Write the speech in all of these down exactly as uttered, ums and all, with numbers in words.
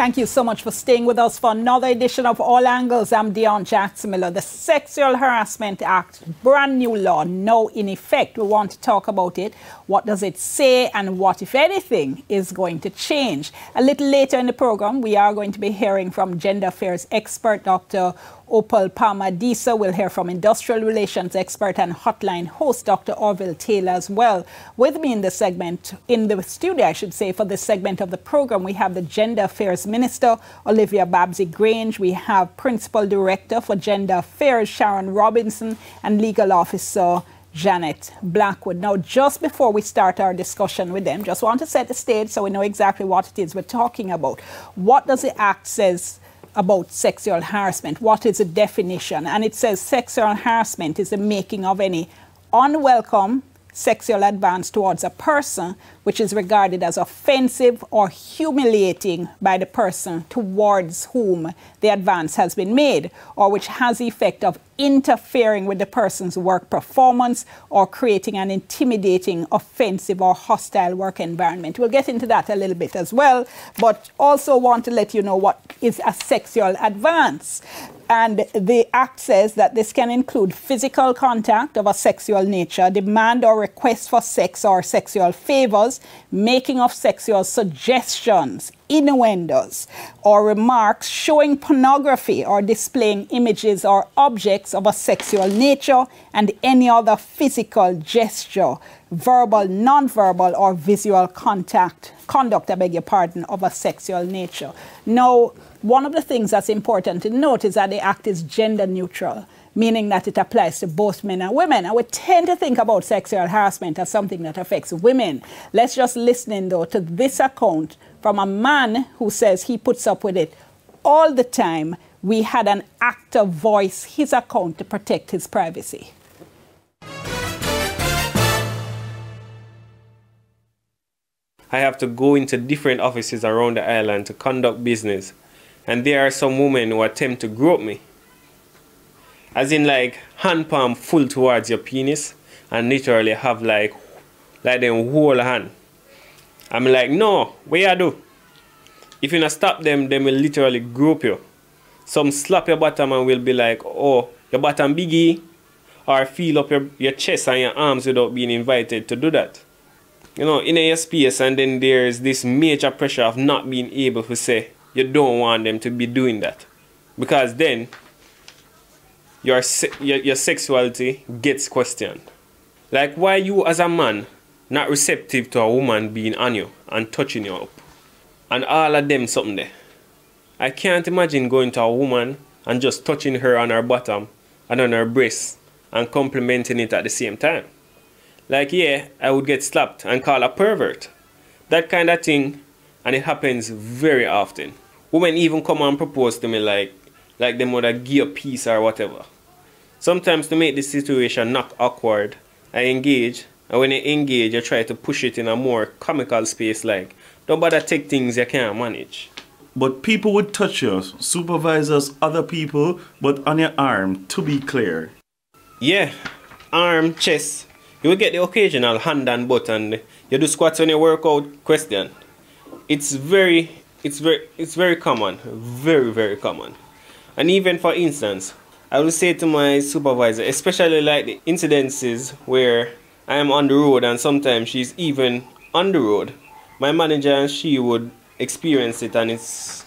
Thank you so much for staying with us for another edition of All Angles. I'm Dionne Jackson-Miller. The Sexual Harassment Act, brand new law, now in effect. We want to talk about it. What does it say, and what, if anything, is going to change? A little later in the program, we are going to be hearing from gender affairs expert Doctor Opal Palmadisa. We'll hear from industrial relations expert and hotline host Doctor Orville Taylor as well. With me in the segment, in the studio, I should say, for this segment of the program, we have the Gender Affairs Minister, Olivia Babsey-Grange. We have Principal Director for Gender Affairs, Sharon Robinson, and Legal Officer, Janet Blackwood. Now, just before we start our discussion with them, just want to set the stage so we know exactly what it is we're talking about. What does the Act says about sexual harassment? What is the definition? And it says sexual harassment is the making of any unwelcome sexual advance towards a person which is regarded as offensive or humiliating by the person towards whom the advance has been made, or which has the effect of interfering with the person's work performance or creating an intimidating, offensive or hostile work environment. We'll get into that a little bit as well, but also want to let you know what is a sexual advance. And the Act says that this can include physical contact of a sexual nature, demand or request for sex or sexual favors, making of sexual suggestions, innuendos or remarks, showing pornography or displaying images or objects of a sexual nature, and any other physical gesture, verbal, non-verbal or visual contact, conduct, I beg your pardon, of a sexual nature. Now, one of the things that's important to note is that the Act is gender neutral, meaning that it applies to both men and women. And we tend to think about sexual harassment as something that affects women. Let's just listen in, though, to this account from a man who says he puts up with it all the time. We had an actor voice his account to protect his privacy. I have to go into different offices around the island to conduct business, and there are some women who attempt to grope me. As in, like, hand palm full towards your penis, and literally have like, like them whole hand. I'm like, no, what you do? If you not stop them, they will literally grope you. Some slap your bottom and will be like, oh, your bottom biggie, or feel up your, your chest and your arms without being invited to do that. You know, in your space, and then there's this major pressure of not being able to say, you don't want them to be doing that. Because then, Your, se your, your sexuality gets questioned. Like, why you as a man not receptive to a woman being on you and touching you up? And all of them something there. I can't imagine going to a woman and just touching her on her bottom and on her breast and complimenting it at the same time. Like, yeah, I would get slapped and called a pervert. That kind of thing, and it happens very often. Women even come and propose to me like, like them would have give a piece or whatever. Sometimes to make the situation not awkward, I engage, and when I engage, I try to push it in a more comical space, like, don't bother take things you can't manage. But people would touch you, supervisors, other people, but on your arm, to be clear. Yeah, arm, chest. You will get the occasional hand and butt, and you do squats on your workout question. It's very, it's very, it's very common, very, very common. And even, for instance, I will say to my supervisor, especially like the incidences where I am on the road and sometimes she's even on the road, my manager and she would experience it, and it's,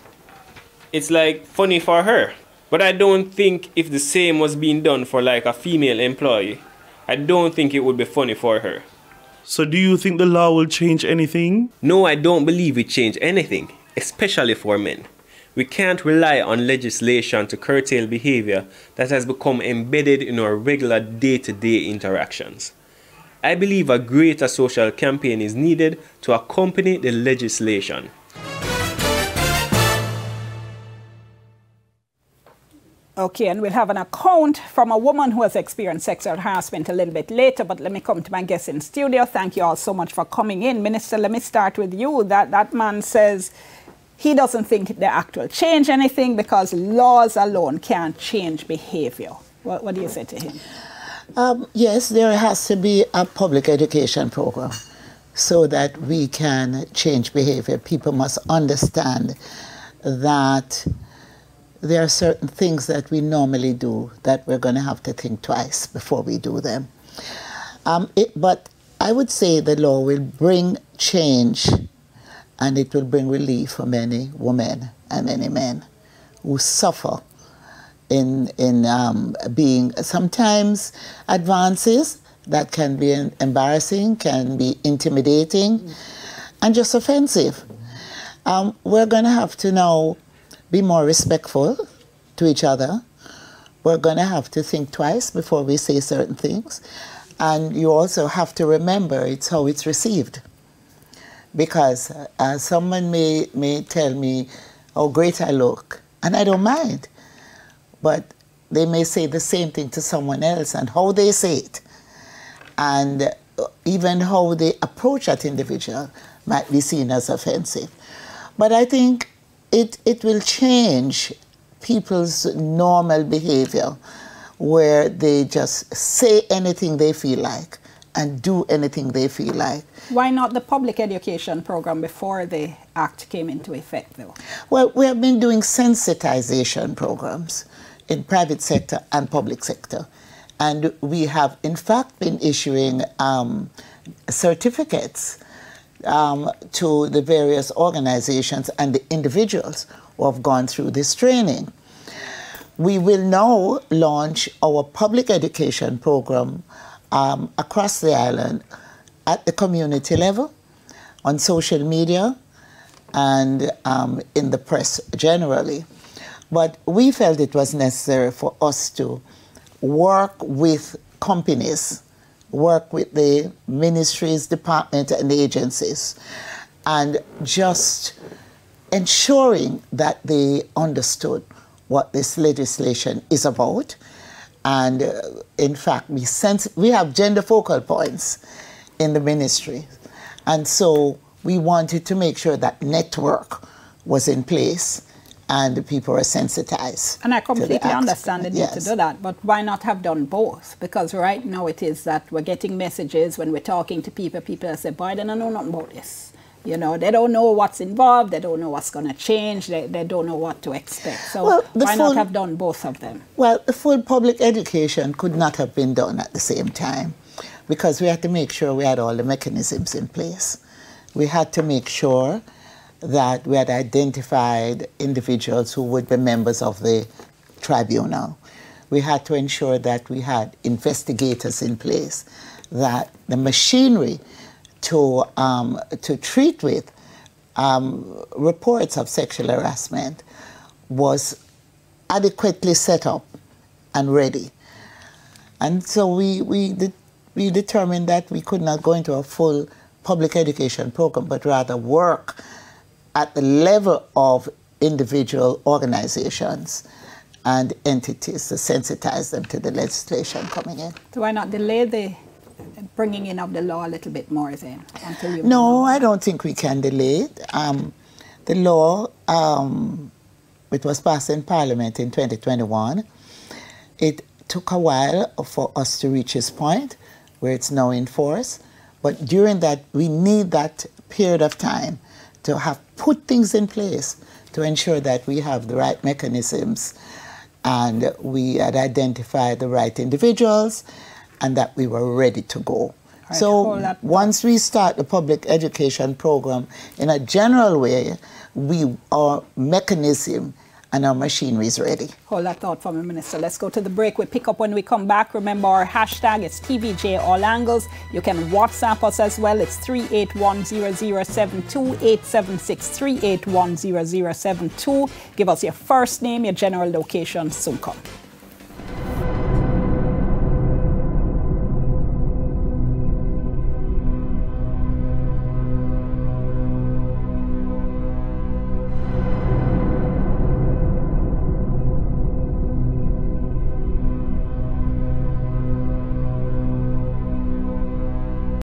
it's like funny for her. But I don't think if the same was being done for like a female employee, I don't think it would be funny for her. So do you think the law will change anything? No, I don't believe it change anything, especially for men. We can't rely on legislation to curtail behavior that has become embedded in our regular day-to-day interactions. I believe a greater social campaign is needed to accompany the legislation. Okay, and we'll have an account from a woman who has experienced sexual harassment a little bit later, but let me come to my guest in studio. Thank you all so much for coming in. Minister, let me start with you. That, that man says he doesn't think the Act will change anything because laws alone can't change behavior. What, what do you say to him? Um, yes, there has to be a public education program so that we can change behavior. People must understand that there are certain things that we normally do that we're going to have to think twice before we do them. Um, it, but I would say the law will bring change, and it will bring relief for many women and many men who suffer in, in um, being sometimes advances that can be embarrassing, can be intimidating, mm-hmm. and just offensive. Um, we're going to have to now be more respectful to each other. We're going to have to think twice before we say certain things. And you also have to remember it's how it's received. Because uh, someone may, may tell me how great I look, and I don't mind. But they may say the same thing to someone else and how they say it. And even how they approach that individual might be seen as offensive. But I think it, it will change people's normal behavior, where they just say anything they feel like and do anything they feel like. Why not the public education program before the act came into effect, though? Well, we have been doing sensitization programs in private sector and public sector. And we have, in fact, been issuing um, certificates um, to the various organizations and the individuals who have gone through this training. We will now launch our public education program um, across the island at the community level, on social media, and um, in the press generally. But we felt it was necessary for us to work with companies, work with the ministries, departments, and agencies, and just ensuring that they understood what this legislation is about. And uh, in fact, we, sense, we have gender focal points in the ministry. And so we wanted to make sure that network was in place and the people are sensitized. And I completely understand the need yes. to do that, but why not have done both? Because right now it is that we're getting messages when we're talking to people, people say, Biden, I know nothing about this. You know, they don't know what's involved, they don't know what's going to change, they, they don't know what to expect. So well, why full, not have done both of them? Well, the full public education could not have been done at the same time, because we had to make sure we had all the mechanisms in place. We had to make sure that we had identified individuals who would be members of the tribunal. We had to ensure that we had investigators in place, that the machinery to, um, to treat with um, reports of sexual harassment was adequately set up and ready. And so we, we, de we determined that we could not go into a full public education program, but rather work at the level of individual organizations and entities to sensitize them to the legislation coming in. So why not delay the bringing in of the law a little bit more then? Until you no, I don't think we can delay it. Um, the law, um, it was passed in Parliament in twenty twenty-one. It took a while for us to reach this point where it's now in force. But during that, we need that period of time to have put things in place to ensure that we have the right mechanisms and we had identified the right individuals and that we were ready to go. Right, so once we start the public education program in a general way, we our mechanism and our machinery is ready. Hold that thought for me, Minister. Let's go to the break. We'll pick up when we come back. Remember our hashtag, it's T V J All Angles. You can WhatsApp us as well. It's three eight one zero zero seven two, eight seven six three eight one zero zero seven two. Give us your first name, your general location, soon come.